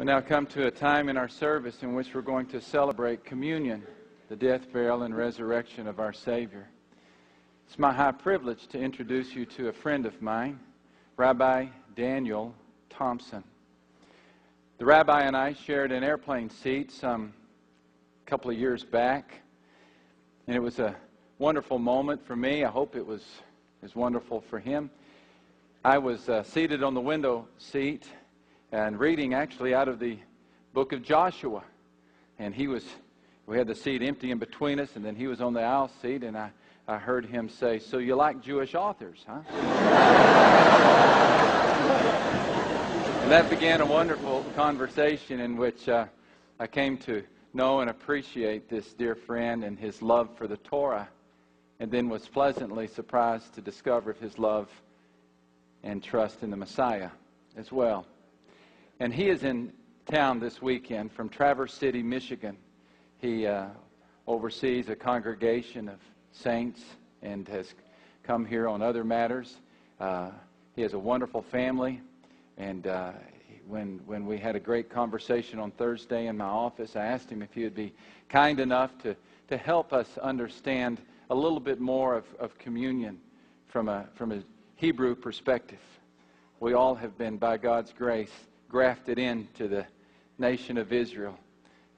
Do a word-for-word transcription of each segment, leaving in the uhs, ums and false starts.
We now come to a time in our service in which we're going to celebrate communion, the death, burial, and resurrection of our Savior. It's my high privilege to introduce you to a friend of mine, Rabbi Daniel Thompson. The rabbi and I shared an airplane seat some couple of years back, and it was a wonderful moment for me. I hope it was as wonderful for him. I was uh, seated on the window seat and reading actually out of the book of Joshua, and he was, we had the seat empty in between us, and then he was on the aisle seat, and I I heard him say, "So you like Jewish authors, huh?" And that began a wonderful conversation in which uh, I came to know and appreciate this dear friend and his love for the Torah, and then was pleasantly surprised to discover his love and trust in the Messiah as well. And he is in town this weekend from Traverse City, Michigan. He uh, oversees a congregation of saints and has come here on other matters. Uh, he has a wonderful family, and uh, when when we had a great conversation on Thursday in my office, I asked him if he would be kind enough to to help us understand a little bit more of, of communion from a from a Hebrew perspective. We all have been, by God's grace, grafted into the nation of Israel,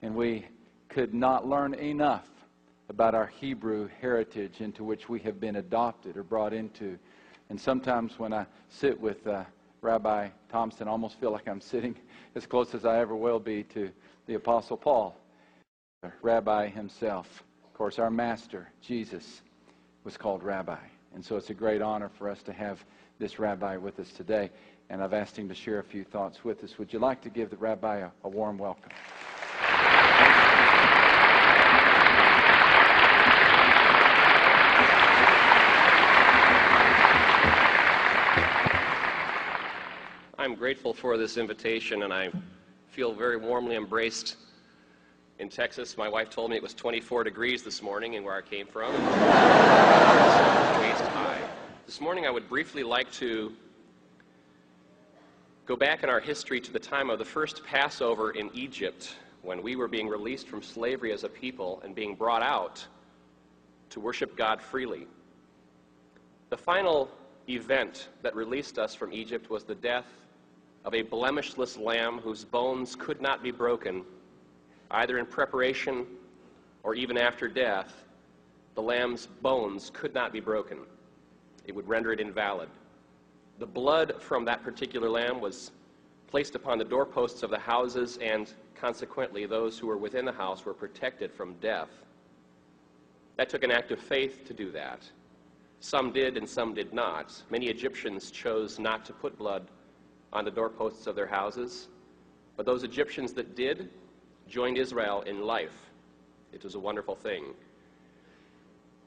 and we could not learn enough about our Hebrew heritage into which we have been adopted or brought into. And sometimes when I sit with uh, Rabbi Thompson, I almost feel like I'm sitting as close as I ever will be to the Apostle Paul, the Rabbi himself. Of course, our Master, Jesus, was called Rabbi. And so it's a great honor for us to have this Rabbi with us today. And I've asked him to share a few thoughts with us. Would you like to give the Rabbi a, a warm welcome? I'm grateful for this invitation, and I feel very warmly embraced. In Texas, my wife told me it was twenty-four degrees this morning in where I came from. This morning I would briefly like to go back in our history to the time of the first Passover in Egypt, when we were being released from slavery as a people and being brought out to worship God freely. The final event that released us from Egypt was the death of a blemishless lamb whose bones could not be broken, either in preparation or even after death. The lamb's bones could not be broken. It would render it invalid. The blood from that particular lamb was placed upon the doorposts of the houses, and consequently those who were within the house were protected from death. That took an act of faith to do that. Some did and some did not. Many Egyptians chose not to put blood on the doorposts of their houses, but those Egyptians that did joined Israel in life. It was a wonderful thing.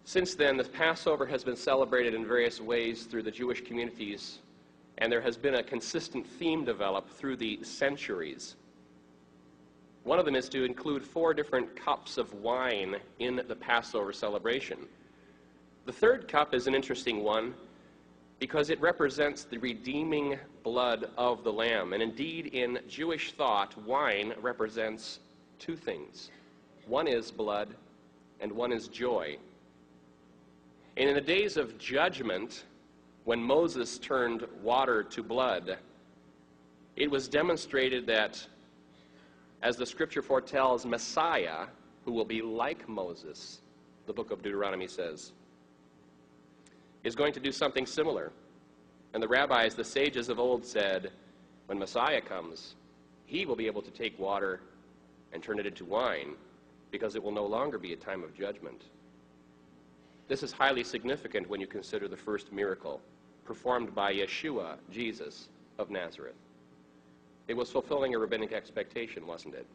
Since then, the Passover has been celebrated in various ways through the Jewish communities, and there has been a consistent theme developed through the centuries. One of them is to include four different cups of wine in the Passover celebration. The third cup is an interesting one because it represents the redeeming blood of the Lamb. And indeed, in Jewish thought, wine represents two things. One is blood, and one is joy. And in the days of judgment, when Moses turned water to blood, it was demonstrated that, as the Scripture foretells, Messiah, who will be like Moses, the book of Deuteronomy says, is going to do something similar. And the rabbis, the sages of old, said, when Messiah comes, he will be able to take water and turn it into wine, because it will no longer be a time of judgment. This is highly significant when you consider the first miracle performed by Yeshua, Jesus of Nazareth. It was fulfilling a rabbinic expectation, wasn't it?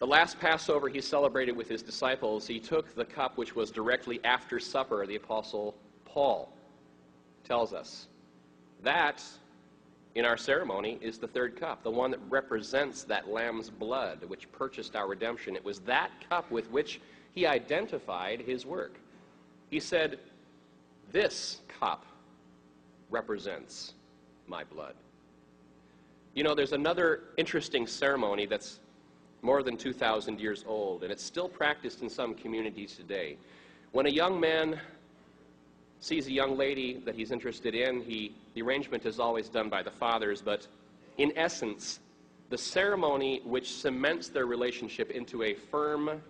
The last Passover he celebrated with his disciples, he took the cup which was directly after supper, the Apostle Paul tells us. That, in our ceremony, is the third cup, the one that represents that lamb's blood which purchased our redemption. It was that cup with which he identified his work. He said, "This cup represents my blood." You know, there's another interesting ceremony that's more than two thousand years old, and it's still practiced in some communities today. When a young man sees a young lady that he's interested in, he, the arrangement is always done by the fathers, but in essence, the ceremony which cements their relationship into a firm,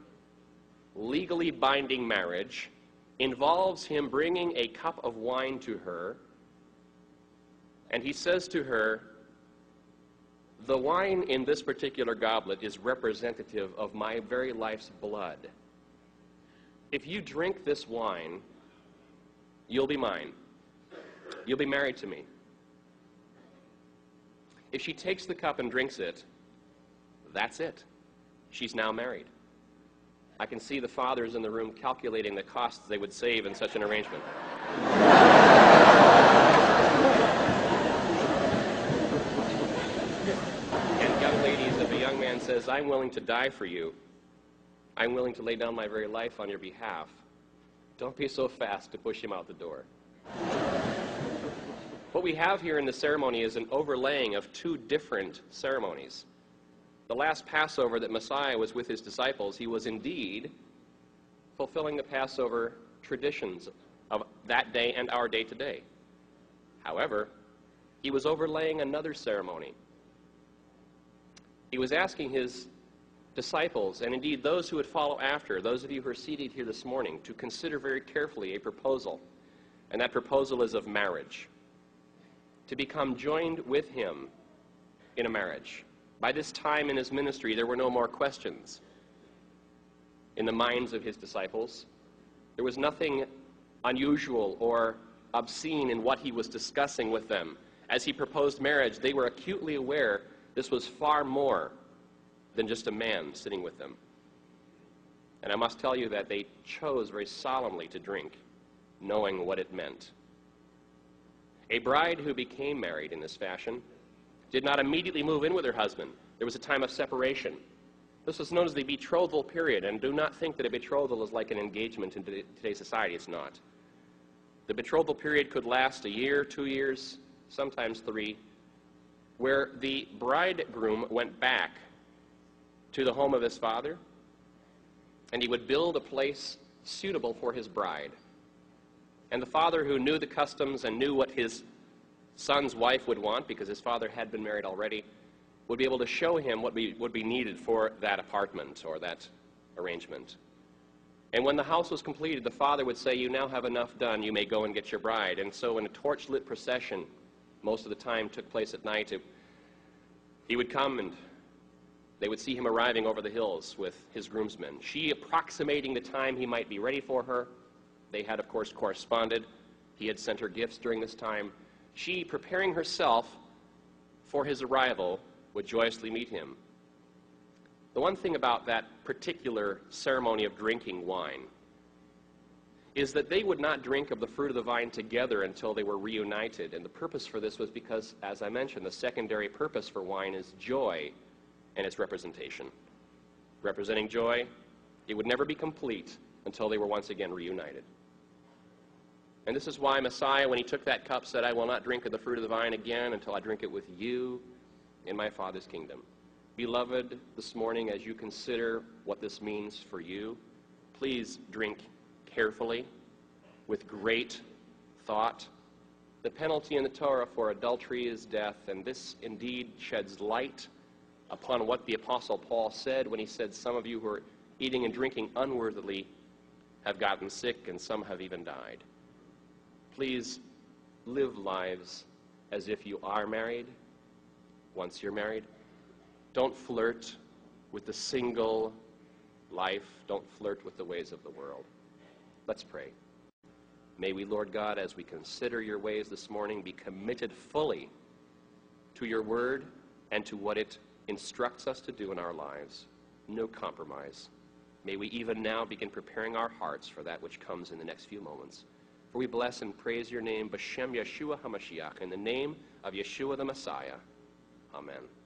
legally binding marriage involves him bringing a cup of wine to her, and he says to her, "The wine in this particular goblet is representative of my very life's blood. If you drink this wine, you'll be mine. You'll be married to me." If she takes the cup and drinks it, that's it. She's now married. I can see the fathers in the room calculating the costs they would save in such an arrangement. And young ladies, if a young man says, "I'm willing to die for you, I'm willing to lay down my very life on your behalf," don't be so fast to push him out the door. What we have here in the ceremony is an overlaying of two different ceremonies. The last Passover that Messiah was with his disciples, he was indeed fulfilling the Passover traditions of that day and our day today. However, he was overlaying another ceremony. He was asking his disciples, and indeed those who would follow after, those of you who are seated here this morning, to consider very carefully a proposal, and that proposal is of marriage. To become joined with him in a marriage. By this time in his ministry, there were no more questions in the minds of his disciples. There was nothing unusual or obscene in what he was discussing with them. As he proposed marriage, they were acutely aware this was far more than just a man sitting with them. And I must tell you that they chose very solemnly to drink, knowing what it meant. A bride who became married in this fashion did not immediately move in with her husband. There was a time of separation. This was known as the betrothal period, and do not think that a betrothal is like an engagement in today's society. It's not. The betrothal period could last a year, two years, sometimes three, where the bridegroom went back to the home of his father, and he would build a place suitable for his bride. And the father, who knew the customs and knew what his son's wife would want, because his father had been married already, would be able to show him what be, would be needed for that apartment or that arrangement. And when the house was completed, the father would say, "You now have enough done, you may go and get your bride." And so in a torch-lit procession, most of the time took place at night, it, he would come and they would see him arriving over the hills with his groomsmen, she approximating the time he might be ready for her. They had, of course, corresponded. He had sent her gifts during this time. She, preparing herself for his arrival, would joyously meet him. The one thing about that particular ceremony of drinking wine is that they would not drink of the fruit of the vine together until they were reunited. And the purpose for this was because, as I mentioned, the secondary purpose for wine is joy and its representation. Representing joy, it would never be complete until they were once again reunited. And this is why Messiah, when he took that cup, said, "I will not drink of the fruit of the vine again until I drink it with you in my Father's kingdom." Beloved, this morning, as you consider what this means for you, please drink carefully, with great thought. The penalty in the Torah for adultery is death, and this indeed sheds light upon what the Apostle Paul said when he said, "Some of you who are eating and drinking unworthily have gotten sick, and some have even died." Please live lives as if you are married, once you're married. Don't flirt with the single life. Don't flirt with the ways of the world. Let's pray. May we, Lord God, as we consider your ways this morning, be committed fully to your word and to what it instructs us to do in our lives. No compromise. May we even now begin preparing our hearts for that which comes in the next few moments. For we bless and praise your name, B'Shem Yeshua HaMashiach, in the name of Yeshua the Messiah. Amen.